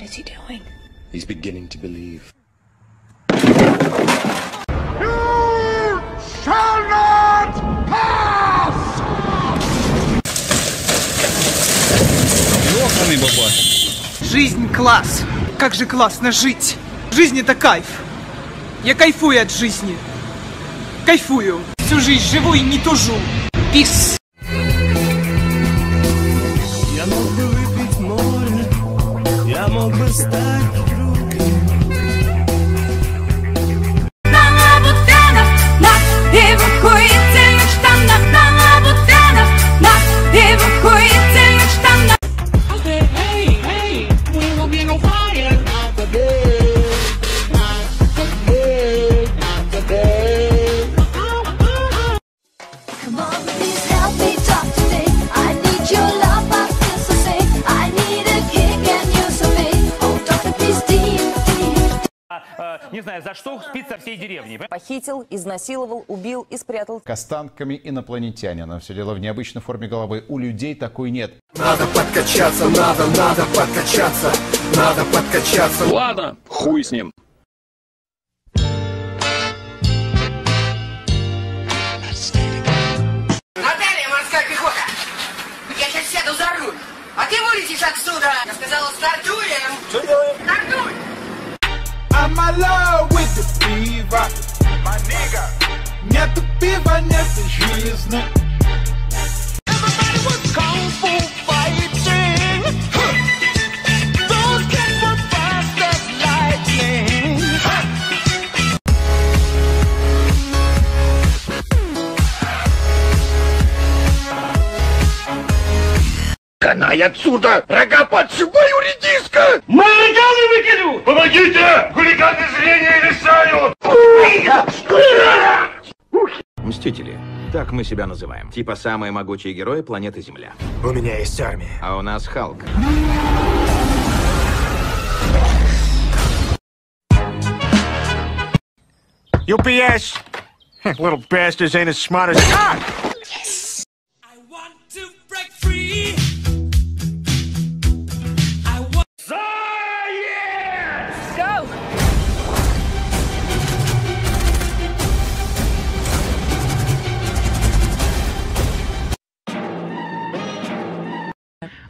What is he doing? He's beginning to believe. You shall not pass! Лоханый баба. Жизнь класс. Как же классно жить. Жизнь это кайф. Я кайфую от жизни. Кайфую. Всю жизнь живу и не тужу. Пис. Я мог бы выпить море, я мог бы стать другом. На лабутенах, на эвакуительных штанах. На лабутенах, на эвакуительных штанах. Okay, hey, hey, we will be no fire not today, not today, not today. Come on, please help me talk today. I need your love. Не знаю, за что спит со всей деревни. Похитил, изнасиловал, убил и спрятал. К останками инопланетянина. Все дело в необычной форме головы. У людей такой нет. Надо подкачаться, надо подкачаться. Надо подкачаться. Ладно, хуй с ним. Наталья, морская пехота. Я сейчас сяду за руль. А ты вылетишь отсюда. Я сказала, стартуем. Что делаем? Стартуй. I'm alive with the fever, my nigga. Нет пива, нет жизни. Everybody was kung fu fighting. Those kids were fast as lightning. Канай отсюда! Рога подшибаю, редиска! Маргалы выкину! Помогите! Хулиганы зрения лишают! Мстители. Так мы себя называем. Типа самые могучие герои планеты Земля. У меня есть армия. А у нас Халк. UPS! Little bastards ain't as smart as... Ah! Yes! I want to break free!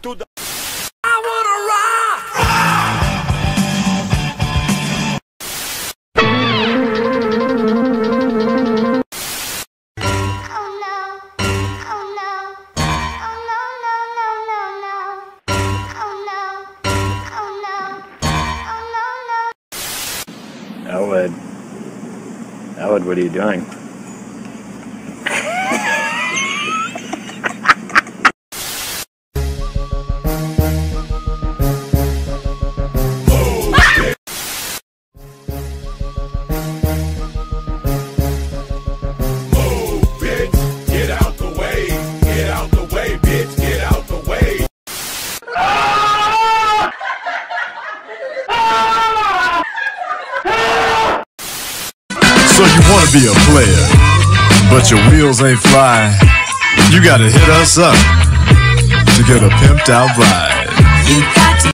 Туда. Elwood. Elwood, what are you doing? Move, bitch, get out the way. Get out the way, bitch, get out the way. Ah! Ah! So you wanna be a player, but your wheels ain't flying. You gotta hit us up to get a pimped out ride. You got to.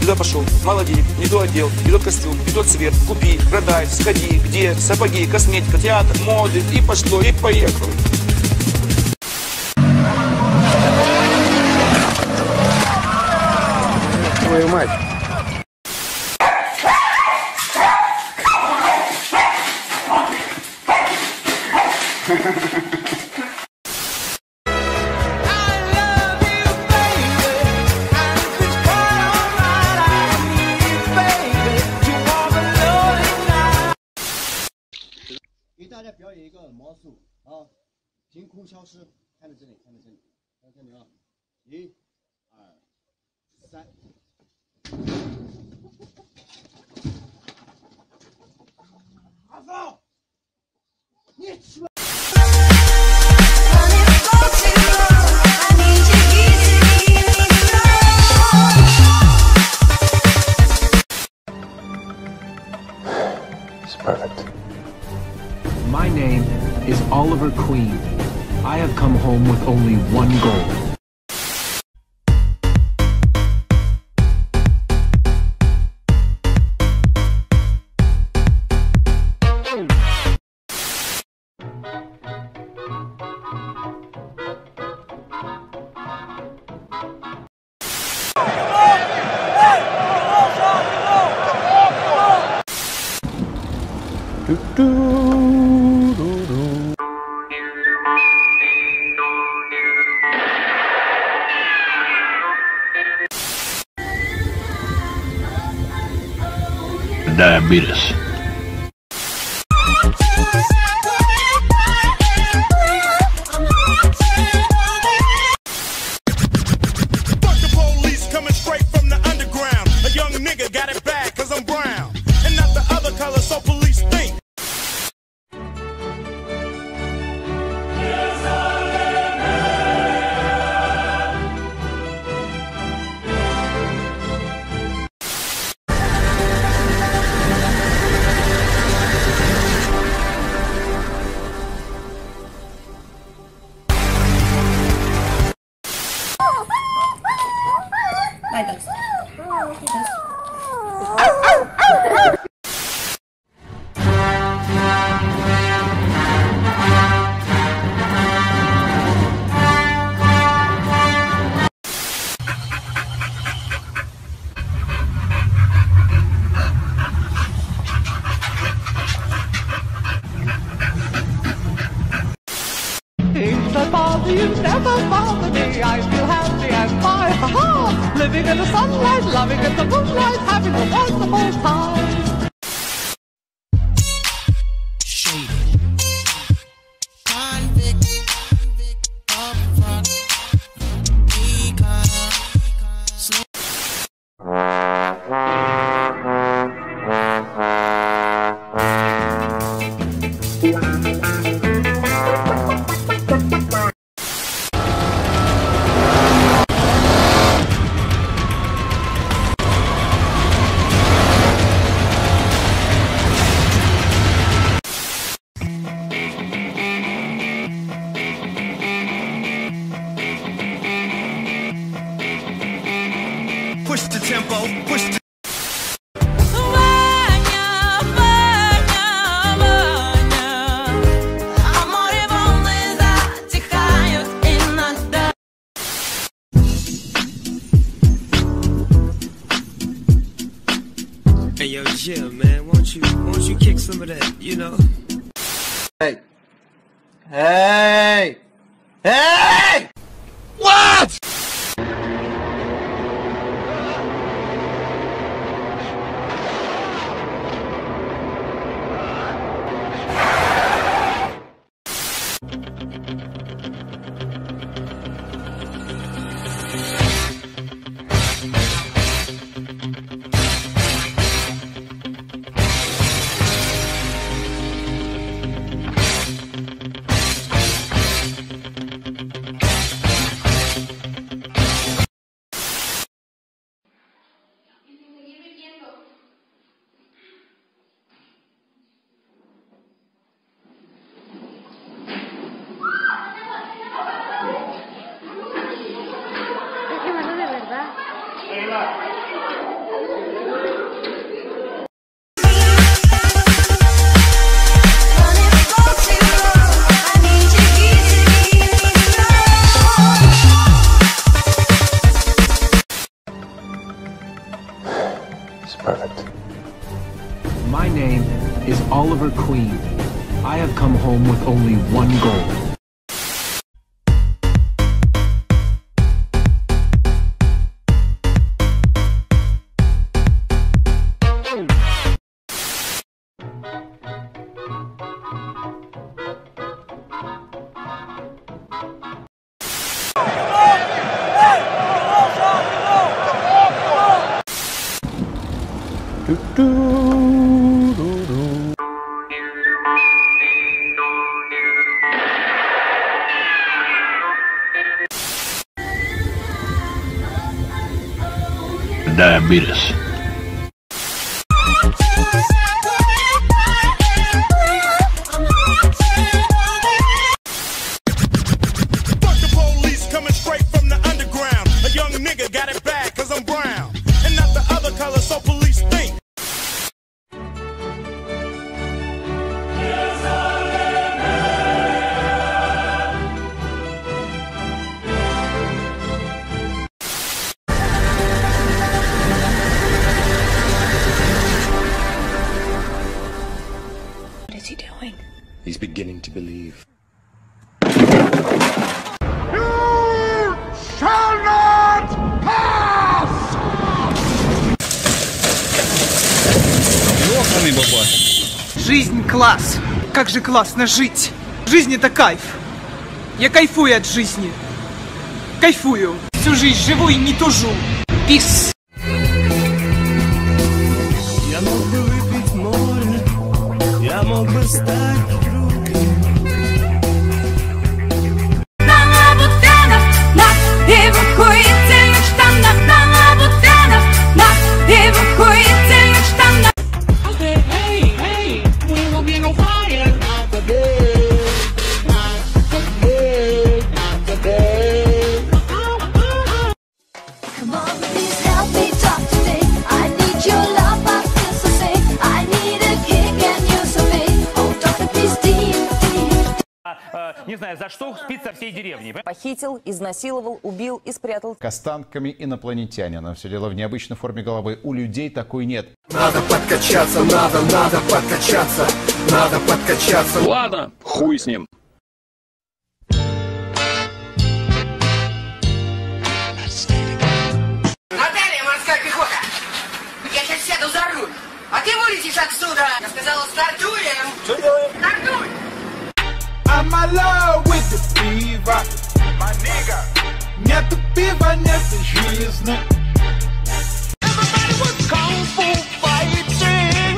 Туда пошел, мало денег, не то отдел, не тот костюм, не тот цвет, купи, продай, сходи, где, сапоги, косметика, театр, моды, и пошло, и поехало. Твою мать. I love you, baby. 一个魔术啊，凭空消失。看着这里，看着这里，大家看没有？一、二、三。阿峰，你去吧。 Perfect. My name is Oliver Queen. I have come home with only one goal. Diabetes. Living in the sunlight, loving in the moonlight, having a wonderful time. Shady. Convict. Convict. Up front. Econ. Push the tempo, push the... Hey, yo, Jim, man, won't you kick some of that, you know? Hey. Hey! Hey! What?! Perfect. My name is Oliver Queen. I have come home with only one goal. Diabetes. He's beginning to believe. You shall not pass! Жизнь класс! Как же классно жить! Жизнь это кайф! Я кайфую от жизни! Кайфую! Всю жизнь живу и не тужу! Пис! Я мог бы выпить море, я мог бы стать. Не знаю, за что спит со всей деревни. Похитил, изнасиловал, убил и спрятал. К останками инопланетянина. Все дело в необычной форме головы. У людей такой нет. Надо подкачаться, надо подкачаться. Надо подкачаться. Ладно, хуй с ним. Наталья, морская пехота. Я сейчас сяду за руль. А ты вылетишь отсюда. Я сказала, стартуем. Что делаем? Стартуй. My love with the fever, my nigga. Нет пива, нет жизни. Everybody was kung fu fighting.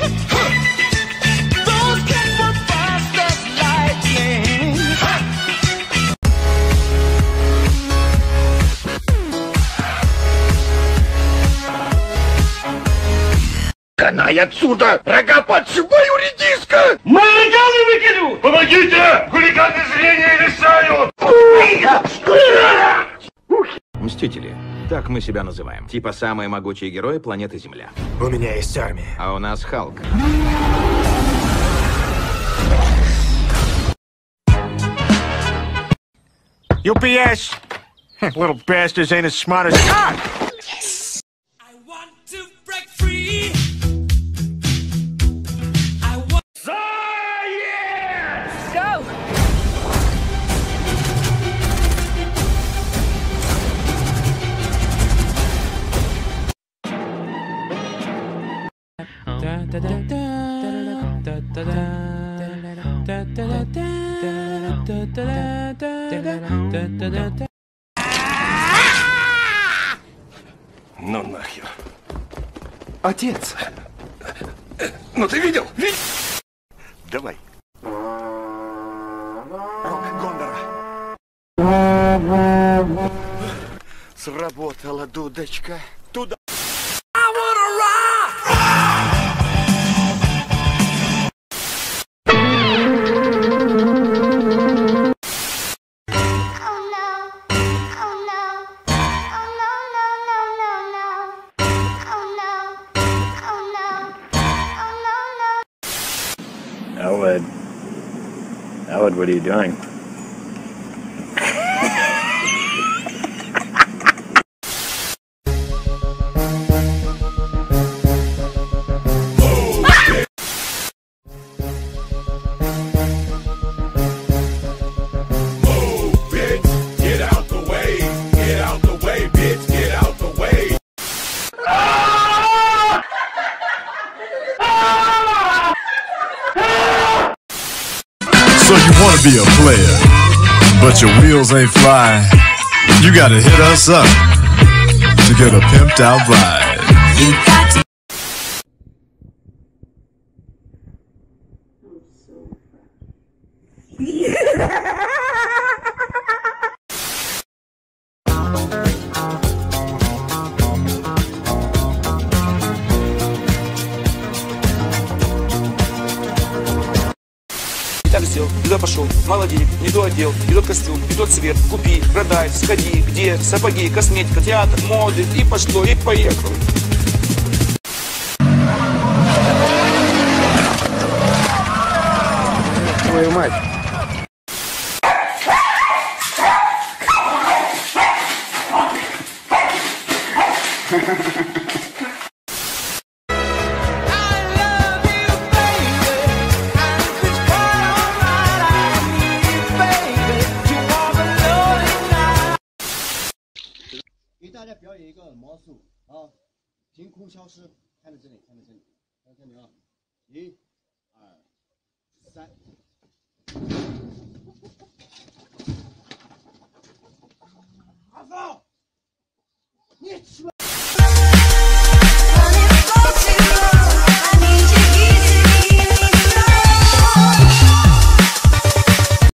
Those kids were fast as lightning. Канай отсюда! Рога подшибаю, редиска! Маргалы выкину! Помогите! Хулиганы зрения лишают! Мстители. Так мы себя называем. Типа самые могучие герои планеты Земля. У меня есть армия. А у нас Халк. UPS! Little bastards ain't as smart as... Yes! I want to break free! Ну нахер. Отец. Ну ты видел? Давай. Рок Гондора. Сработала дудочка. Туда. Elwood. Elwood, what are you doing? Move, bitch! Get out the way! Get out the way, bitch! Get out the way! So you wanna be a player, but your wheels ain't flying. You gotta hit us up to get a pimped out ride. нашел, мало денег, не то одел, не тот костюм, не тот цвет, купи, продай, сходи, где, сапоги, косметика, театр, моды, и пошло, и поехало. Твою мать! Нет,